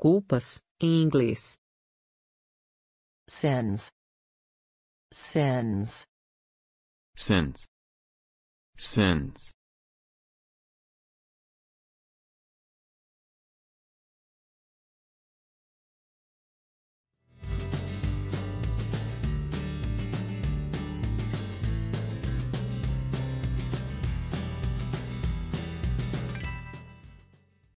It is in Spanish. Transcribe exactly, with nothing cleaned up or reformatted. Culpas, em inglês. Sins. Sins. Sins. Sins.